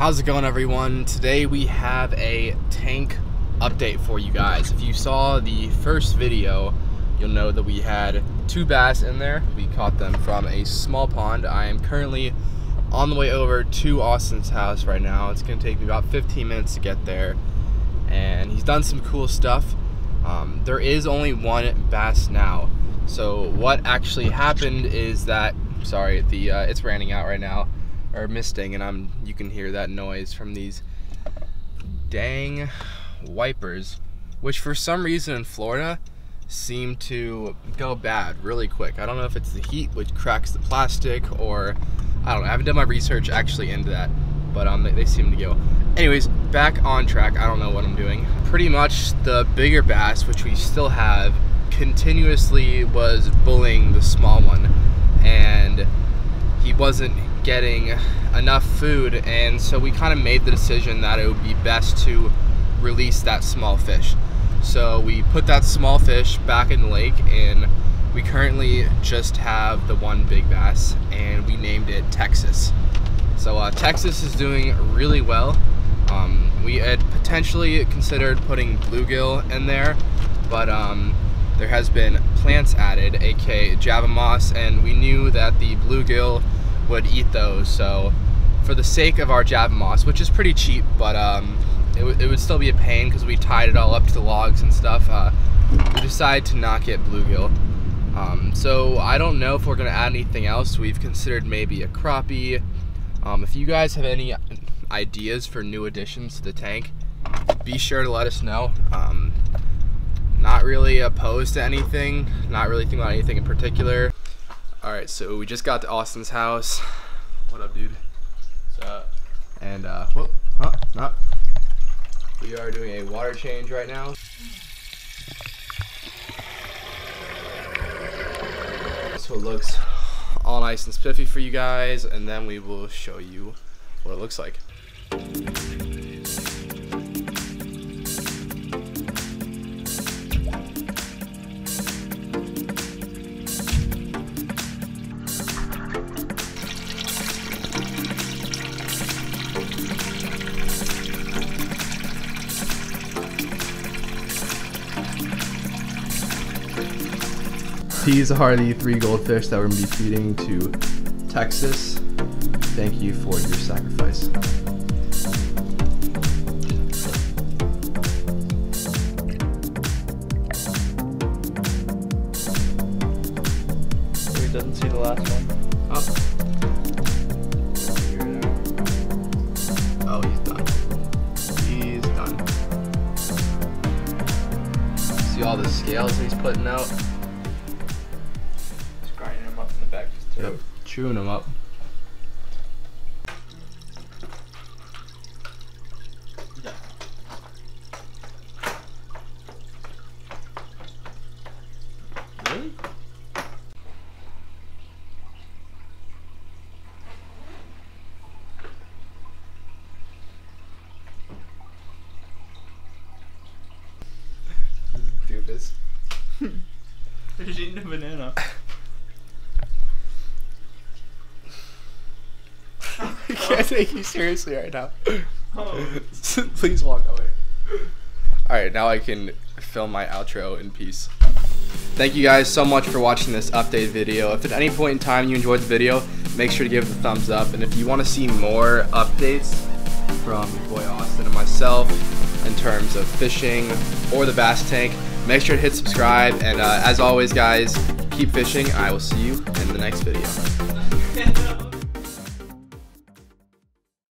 How's it going, everyone? Today we have a tank update for you guys. If you saw the first video, you'll know that we had two bass in there. We caught them from a small pond. I am currently on the way over to Austin's house right now. It's gonna take me about 15 minutes to get there, and he's done some cool stuff. There is only one bass now. So what actually happened is that, sorry, it's raining out right now, or misting, and you can hear that noise from these dang wipers, which for some reason in Florida seem to go bad really quick. I don't know if it's the heat which cracks the plastic, or I don't know, I haven't done my research actually into that, but they seem to go. Anyways, back on track, I don't know what I'm doing. Pretty much the bigger bass, which we still have, continuously was bullying the small one, and he wasn't getting enough food, and so we kind of made the decision that it would be best to release that small fish. So we put that small fish back in the lake, and we currently just have the one big bass, and we named it Texas. So Texas is doing really well. We had potentially considered putting bluegill in there, but there has been plants added, aka java moss, and we knew that the bluegill would eat those. So for the sake of our java moss, which is pretty cheap, but it would still be a pain because we tied it all up to the logs and stuff, we decided to not get bluegill. So I don't know if we're gonna add anything else. We've considered maybe a crappie. If you guys have any ideas for new additions to the tank, be sure to let us know. Not really opposed to anything, not really thinking about anything in particular. All right, so we just got to Austin's house. What up, dude? What's up? And, whoop, huh, nah. We are doing a water change right now. So it looks all nice and spiffy for you guys, and then we will show you what it looks like. These are the three goldfish that we're going to be feeding to Texas. Thank you for your sacrifice. We didn't see the last one. Oh. Oh, he's done. He's done. See all the scales that he's putting out? Yep, chewing them up. Yeah. Really? Doofus. He's eating a banana. I can't take you seriously right now. Oh. Please walk away. Alright, now I can film my outro in peace. Thank you guys so much for watching this update video. If at any point in time you enjoyed the video, make sure to give it a thumbs up. And if you want to see more updates from your boy Austin and myself in terms of fishing or the bass tank, make sure to hit subscribe. And as always, guys, keep fishing. I will see you in the next video.